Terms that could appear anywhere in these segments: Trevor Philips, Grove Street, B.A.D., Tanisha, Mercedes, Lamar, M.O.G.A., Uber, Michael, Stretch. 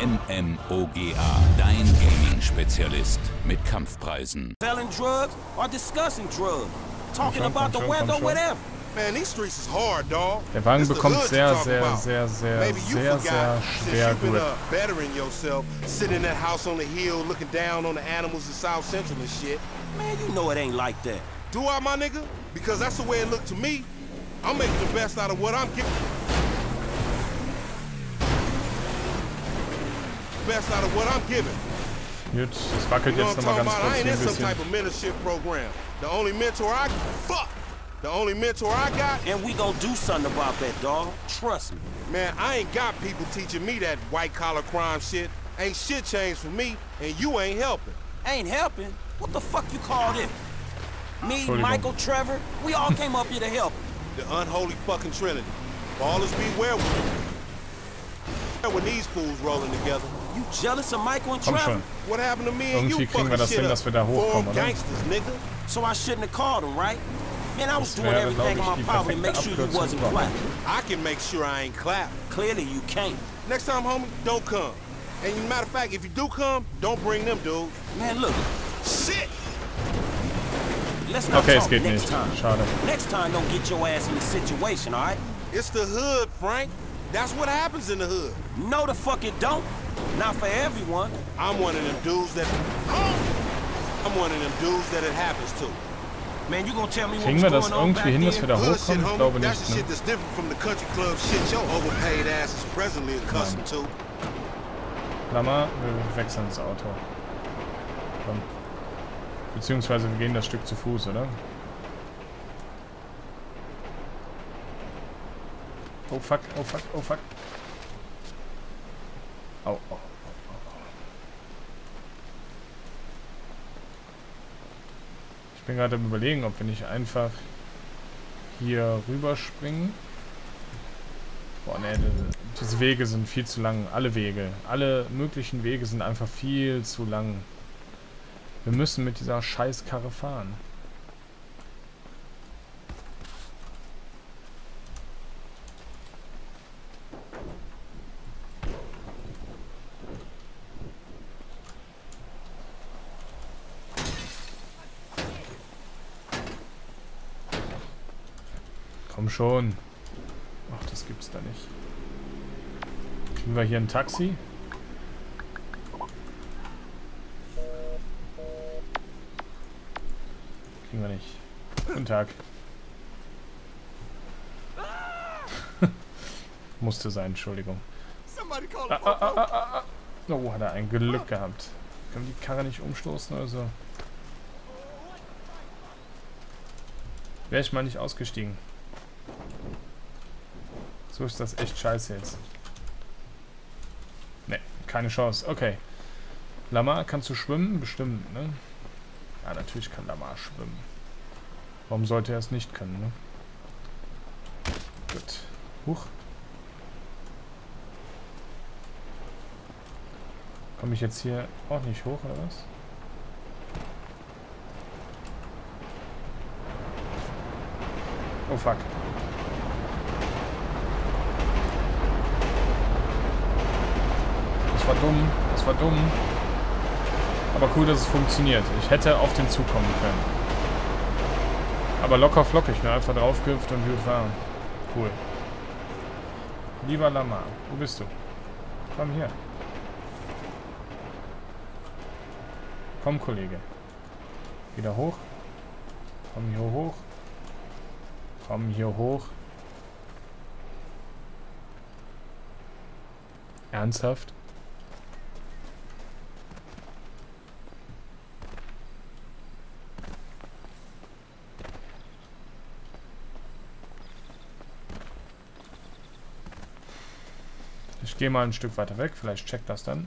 M.O.G.A., dein Gaming-Spezialist mit Kampfpreisen. Selling drugs or discussing drugs, talking about the weather, whatever. Man, these streets is hard, dog. Der Wagen bekommt sehr schwer Grip. Bettering yourself, sitting in that house on the hill, looking down on the animals in South Central and shit. Man, you know it ain't like that. Do I, my nigga? Because that's the way it looked to me. I'm making the best out of what I'm getting. Best out of what I'm giving. Gut, das wackelt jetzt nochmal ganz kurz hier ein bisschen. Type of mentorship program. The only mentor I got, and we gonna do something about that, dog. Trust me. Man, I ain't got people teaching me that white collar crime shit. Ain't shit changed for me, and you ain't helping. Ain't helping? What the fuck you call this? Me, Michael, Trevor, we all came up here to help. The unholy fucking trinity. Ballers beware with these fools rolling together. You jealous of Michael and Trevor? What happened to me and you fucking shit up? Form gangsters, nigga. So I shouldn't have called him, right? Man, I was doing everything in my power to make sure you wasn't clapped. I can make sure I ain't clapped. Clearly you can't. Next time, homie, don't come. And you, matter of fact, if you do come, don't bring them, dude. Man, look. Shit! Let's not talk next time. Schade. Next time, don't get your ass in the situation, all right? It's the hood, Frank. That's what happens in the hood. No, the fuck it don't. Not for everyone. I'm one of them dudes that... it happens to. Man, you gonna tell me kriegen wir das irgendwie hin, dass wir da hochkommen? Ich glaube nicht, ne? Nein. Lamar, wir wechseln ins Auto. Komm. Beziehungsweise wir gehen das Stück zu Fuß, oder? Oh fuck, oh fuck, oh fuck. Au, au. Ich bin gerade am Überlegen, ob wir nicht einfach hier rüberspringen. Boah, ne, diese Wege sind viel zu lang. Alle Wege, alle möglichen Wege sind einfach viel zu lang. Wir müssen mit dieser Scheißkarre fahren. Schon. Ach, das gibt's da nicht. Kriegen wir hier ein Taxi? Kriegen wir nicht. Guten Tag. Musste sein, Entschuldigung. Oh, hat er ein Glück gehabt. Können wir die Karre nicht umstoßen oder so? Wäre ich mal nicht ausgestiegen. So ist das echt scheiße jetzt. Ne, keine Chance. Okay. Lamar, kannst du schwimmen? Bestimmt, ne? Ja, natürlich kann Lamar schwimmen. Warum sollte er es nicht können, ne? Gut. Huch. Komme ich jetzt hier auch nicht hoch, oder was? Oh, fuck. Das war dumm. Aber cool, dass es funktioniert. Ich hätte auf den Zug kommen können. Aber locker flockig, ne? Einfach draufgehüpft und gut fahren. Cool. Lieber Lamar, wo bist du? Komm hier. Komm, Kollege. Wieder hoch. Komm hier hoch. Komm hier hoch. Ernsthaft? Ich gehe mal ein Stück weiter weg, vielleicht checkt das dann.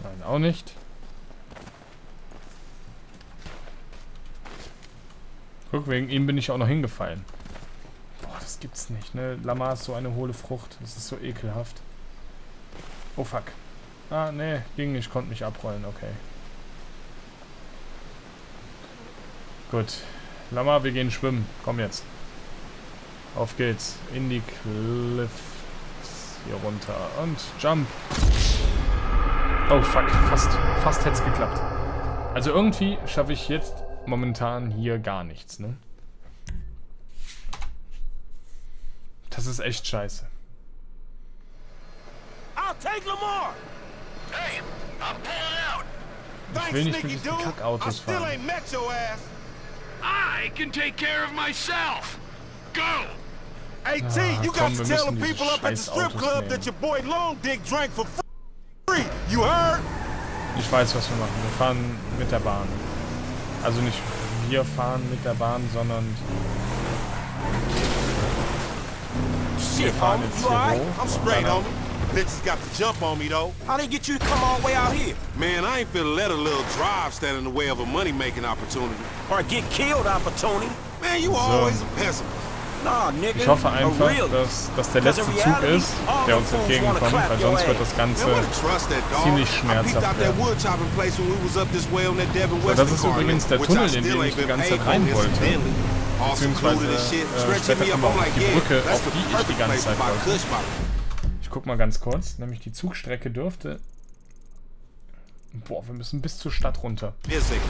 Nein, auch nicht. Guck, wegen ihm bin ich auch noch hingefallen. Boah, das gibt's nicht, ne? Lamar ist so eine hohle Frucht. Das ist so ekelhaft. Oh, fuck. Ah, ne, ging nicht. Konnte mich abrollen, okay. Gut. Lamar, wir gehen schwimmen. Komm jetzt. Auf geht's. In die Cliff hier runter. Und Jump. Oh fuck. Fast hätte es geklappt. Also irgendwie schaffe ich jetzt momentan hier gar nichts, ne? Das ist echt scheiße. Ich will nicht mit diesen Kackautos fahren. Ah, komm, wir müssen diese Scheißautos nehmen. Ich weiß, was wir machen. Wir fahren mit der Bahn. Also nicht wir fahren mit der Bahn, sondern... Wir fahren jetzt hier hoch. Bitches got to jump on me though. How they get you to come all the way out here? Man, I ain't finna let a little drive stand in the way of a money-making opportunity. Or get killed opportunity. Man, you always a pessimist. Nah, nigga. Ich hoffe einfach, dass der letzte Zug ist, der uns entgegenkommt, weil sonst wird das Ganze ziemlich schmerzhaft werden. So, das ist übrigens der Tunnel, in den ich die ganze Zeit rein wollte. Beziehungsweise später immer auf die Brücke, auf die ich die ganze Zeit wollte. Guck mal ganz kurz, nämlich die Zugstrecke dürfte... Boah, wir müssen bis zur Stadt runter. Boah, das dauert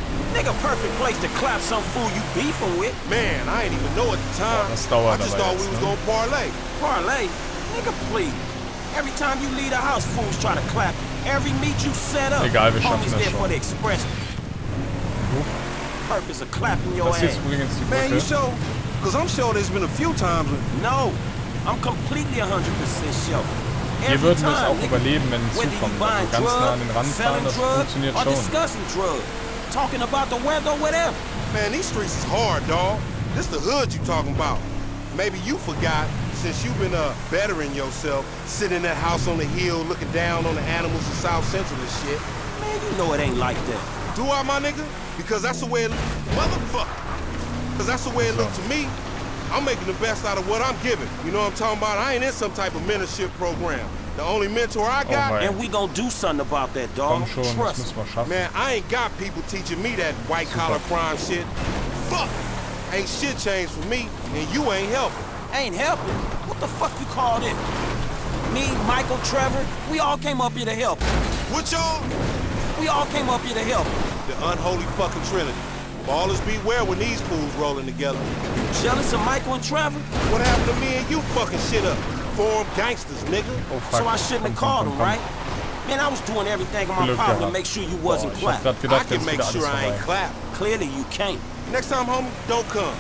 aber jetzt, ne? Egal, wir schaffen das schon. Das hier ist übrigens die Brücke. Hier würden wir es auch überleben, wenn es zukommt. Also ganz nah an den Rand fahren, das funktioniert schon. I'm making the best out of what I'm giving. You know what I'm talking about? I ain't in some type of mentorship program. The only mentor I got, and we gonna do something about that, dog. Trust me. Man, I ain't got people teaching me that white collar crime shit. Fuck! Ain't shit changed for me, and you ain't helping. Ain't helping? What the fuck you called it? Me, Michael, Trevor, we all came up here to help. What y'all? We all came up here to help. The unholy fucking trinity. Ballers beware when these fools rolling together. You jealous of Michael and Trevor? What happened to me and you fucking shit up? Form gangsters, nigga. Oh, so I shouldn't have called him, right? Man, I was doing everything in my power to make sure you wasn't clapped. I can make sure I ain't clapped. Clearly you can't. Next time, homie, don't come.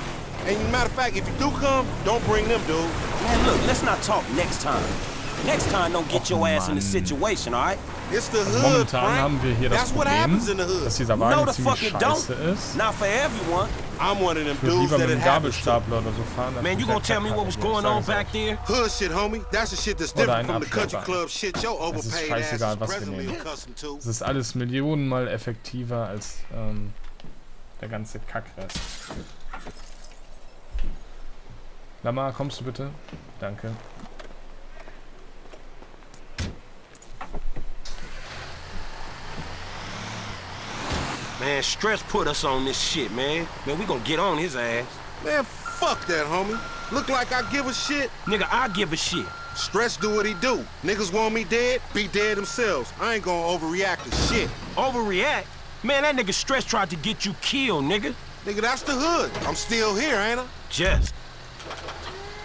And matter of fact, if you do come, don't bring them, dude. Man, look, let's not talk next time. Next time, don't get your ass in the situation, all right? It's the hood, Frank. Haben wir hier das Problem, dass dieser Wagen ziemlich scheiße ist. I'm one of them dudes that it happens to. Man, you gonna tell me what was going on back there? Hood shit, homie. That's the shit that's different from the country club shit your overpaid ass is presently accustomed to. Es ist alles millionenmal effektiver als der ganze Kackrest. Lamar, kommst du bitte? Danke. Man, Stretch put us on this shit, man. Man, we gonna get on his ass. Man, fuck that, homie. Look like I give a shit. Nigga, I give a shit. Stretch do what he do. Niggas want me dead, be dead themselves. I ain't gonna overreact to shit. Overreact? Man, that nigga Stretch tried to get you killed, nigga. Nigga, that's the hood. I'm still here, ain't I? Just.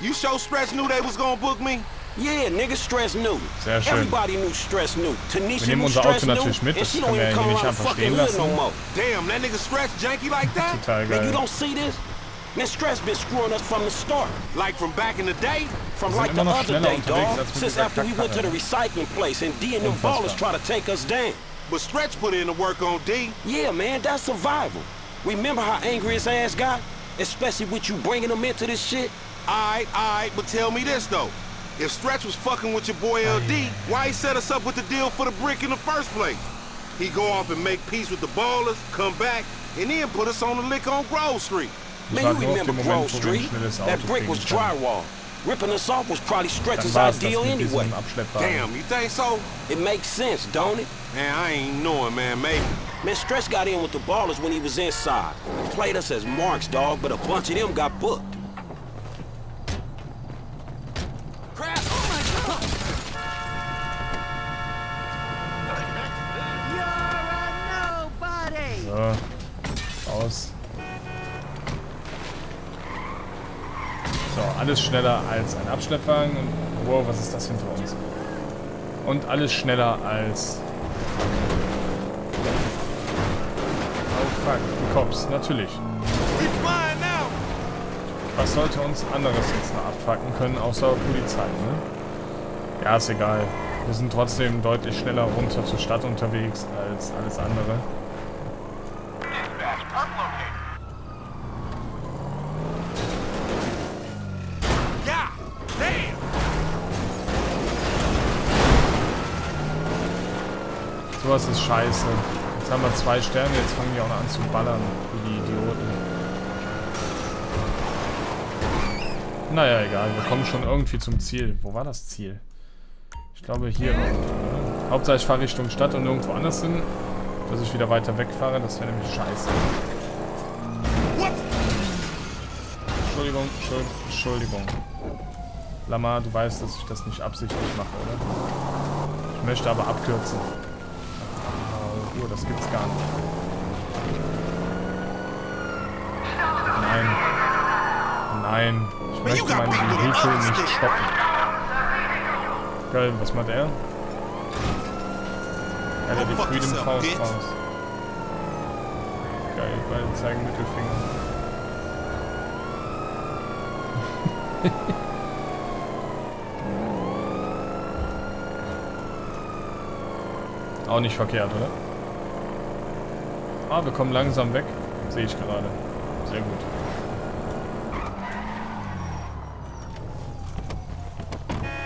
You sure Stretch knew they was gonna book me? Yeah, nigga, Stress knew. Sehr schön. Everybody knew Stress knew. Tanisha knew Stress knew, and she don't even come around fucking hood no more. Damn, that nigga Stress janky like that? Man, you don't see this? Man, Stress been screwing us from the start. Like from back in the day? From like the other day, dog. Since after we went to the recycling place and D and them ballers try to take us down. But Stress put in the work on D. Yeah, man, that's survival. Remember how angry his ass got? Especially with you bringing him into this shit? All right, but tell me this, though. If Stretch was fucking with your boy L.D., why he set us up with the deal for the brick in the first place? He go off and make peace with the ballers, come back, and then put us on the lick on Grove Street. Man, you remember Grove Street? That brick was drywall. Ripping us off was probably Stretch's ideal anyway. Damn, you think so? It makes sense, don't it? Man, I ain't knowing, man, maybe. Man, Stretch got in with the ballers when he was inside. Played us as marks, dog, but a bunch of them got booked. So, alles schneller als ein Abschleppwagen. Und, wow, was ist das hinter uns? Und alles schneller als... Oh fuck, die Cops, natürlich. Was sollte uns anderes jetzt noch abfacken können, außer Polizei, ne? Ja, ist egal. Wir sind trotzdem deutlich schneller runter zur Stadt unterwegs als alles andere. Sowas ist scheiße. Jetzt haben wir 2 Sterne, jetzt fangen die auch noch an zu ballern, wie die Idioten. Naja, egal, wir kommen schon irgendwie zum Ziel. Wo war das Ziel? Ich glaube hier irgendwo. Hauptsache ich fahre Richtung Stadt und irgendwo anders hin, dass ich wieder weiter wegfahre, das wäre nämlich scheiße. Entschuldigung, Entschuldigung. Lamar, du weißt, dass ich das nicht absichtlich mache, oder? Ich möchte aber abkürzen. Oh, das gibt's gar nicht. Nein. Nein. Ich möchte mein Vehikel nicht stoppen. Geil, was macht er? Er hat die Freedom Faust raus. Geil, beide zeigen Mittelfinger. Auch nicht verkehrt, oder? Ah, wir kommen langsam weg. Sehe ich gerade. Sehr gut.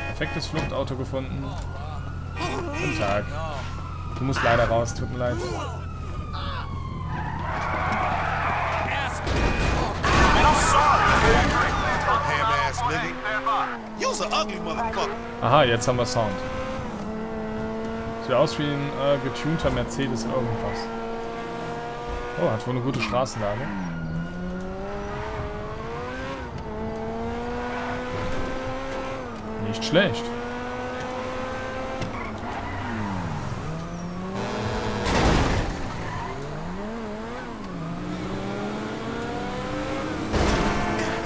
Perfektes Fluchtauto gefunden. Guten Tag. Du musst leider raus, tut mir leid. Aha, jetzt haben wir Sound. Sieht aus wie ein getunter Mercedes irgendwas. Oh, hat wohl eine gute Straßenlage. Nicht schlecht.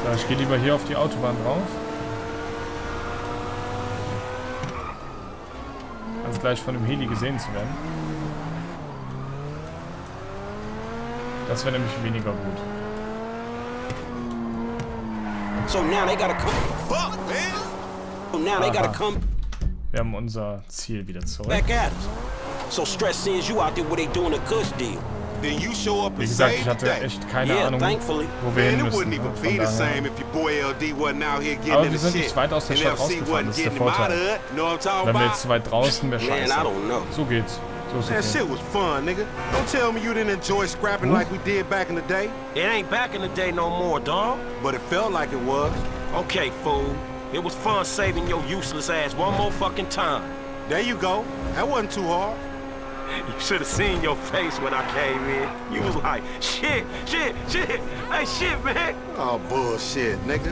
So, ich gehe lieber hier auf die Autobahn drauf. Gleich von dem Heli gesehen zu werden. Das wäre nämlich weniger gut. Aha. Wir haben unser Ziel wieder zurück. Wie gesagt, ich hatte echt keine Ahnung, wo wir hin müssen. Aber wir sind nicht weit aus der Stadt rausgefahren, das ist der Vorteil. Wenn wir jetzt zu weit draußen, wäre scheiße. So geht's. So ist es. You should have seen your face when I came in. You was like, shit, shit, shit. Hey, shit, man. Oh, bullshit, nigga.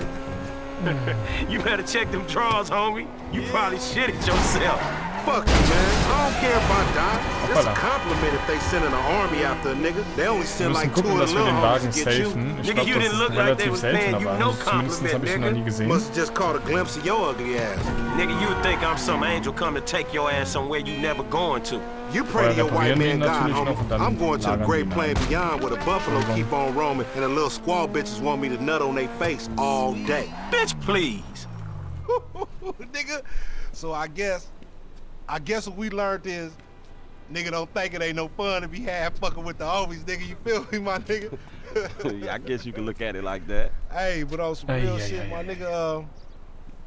You better check them drawers, homie. You probably shitted yourself. Fuck you, man. I don't care about Don. It's a compliment if they send an army after a nigga. They only send like 2 little homies to get you. Nigga, you didn't look like they was paying you no compliment, nigga. Must just caught a glimpse of your ugly ass. Nigga, you would think I'm some angel come to take your ass somewhere you never going to. You pray to your white man God, homie. I'm going to the great plain beyond where the buffalo keep on roaming and the little squaw bitches want me to nut on their face all day. Bitch, please. Nigga, so I guess what we learned is, nigga, don't think it ain't no fun to be half fucking with the homies, nigga. You feel me, my nigga? Yeah, I guess you can look at it like that. Hey, but on some real shit, my nigga,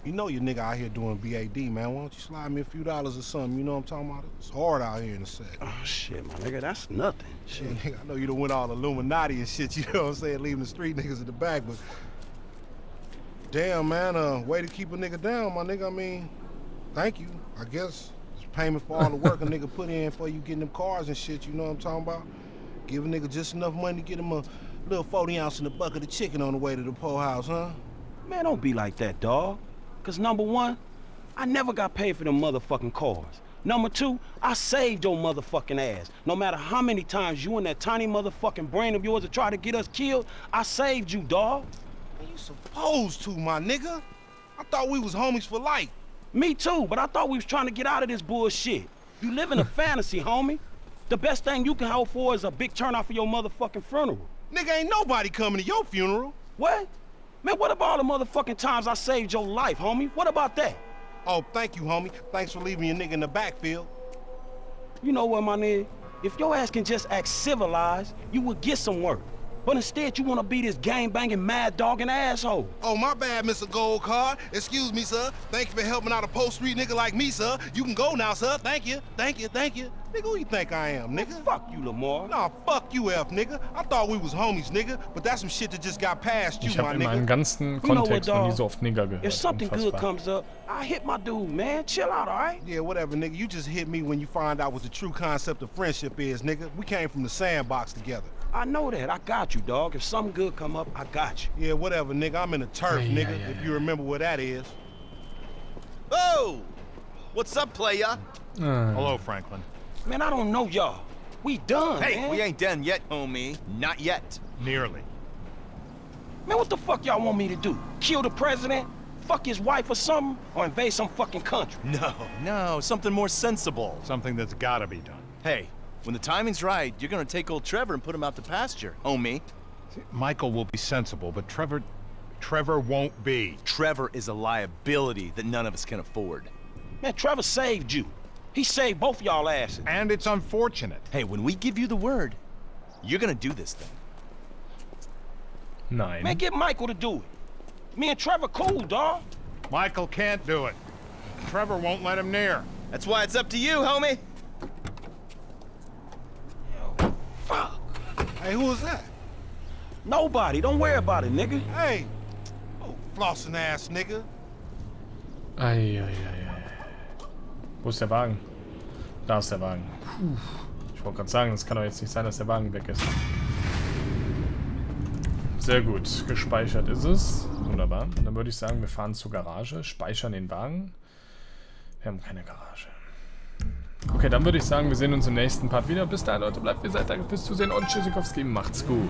you know your nigga out here doing B.A.D., man. Why don't you slide me a few dollars or something? You know what I'm talking about? It's hard out here in the set. Oh, shit, my nigga, that's nothing. Shit, nigga, I know you done went all Illuminati and shit, you know what I'm saying, leaving the street niggas in the back, but... Damn, man, way to keep a nigga down, my nigga. I mean, thank you, I guess. Payment for all the work a nigga put in for you getting them cars and shit, you know what I'm talking about? Give a nigga just enough money to get him a little 40 ounce in a bucket of chicken on the way to the poorhouse, huh? Man, don't be like that, dog. Cause #1, I never got paid for them motherfucking cars. #2, I saved your motherfucking ass. No matter how many times you and that tiny motherfucking brain of yours have tried to get us killed, I saved you, dog. You You supposed to, my nigga. I thought we was homies for life. Me too, but I thought we was trying to get out of this bullshit. You live in a fantasy, homie. The best thing you can hope for is a big turnout for your motherfucking funeral. Nigga, ain't nobody coming to your funeral. What? Man, what about all the motherfucking times I saved your life, homie? What about that? Oh, thank you, homie. Thanks for leaving your nigga in the backfield. You know what, my nigga? If your ass can just act civilized, you would get some work. But instead, you want to be this gang-banging, mad-dogging asshole. Oh, my bad, Mr. Gold Card. Excuse me, sir. Thank you for helping out a post-street nigga like me, sir. You can go now, sir. Thank you. Thank you. Thank you. Nigga, who you think I am, nigga? Well, fuck you, Lamar. Nah, fuck you, F, nigga. I thought we was homies, nigga. But that's some shit that just got past you, my nigga. Ich hab in meinem ganzen Kontext noch nie so oft Nigger gehört. If something good comes up, I hit my dude, man. Chill out, all right? Yeah, whatever, nigga. You just hit me when you find out what the true concept of friendship is, nigga. We came from the sandbox together. I know that. I got you, dog. If something good come up, I got you. Yeah, whatever, nigga. I'm in the turf, nigga, if you remember what that is. Oh! What's up, playa? Hello, Franklin. Man, I don't know y'all. We done, Hey, man, we ain't done yet, homie. Not yet. Nearly. Man, what the fuck y'all want me to do? Kill the president? Fuck his wife or something? Or invade some fucking country? No, no. Something more sensible. Something that's gotta be done. Hey. When the timing's right, you're gonna take old Trevor and put him out to pasture, homie. Michael will be sensible, but Trevor won't be. Trevor is a liability that none of us can afford. Man, Trevor saved you. He saved both y'all asses. And it's unfortunate. Hey, when we give you the word, you're gonna do this thing. Nein. Man, get Michael to do it. Me and Trevor cool, dawg. Michael can't do it. Trevor won't let him near. That's why it's up to you, homie. Fuck. Hey, who was that? Nobody. Don't worry about it, nigga. Hey. Oh, flossing ass, nigga. Ei, ei, ei. Wo ist der Wagen? Da ist der Wagen. Puh. Ich wollte gerade sagen, es kann doch jetzt nicht sein, dass der Wagen weg ist. Sehr gut. Gespeichert ist es. Wunderbar. Und dann würde ich sagen, wir fahren zur Garage, speichern den Wagen. Wir haben keine Garage. Okay, dann würde ich sagen, wir sehen uns im nächsten Part wieder. Bis dahin, Leute, bleibt ihr seid. Danke fürs Zusehen und Tschüssikowski. Macht's gut.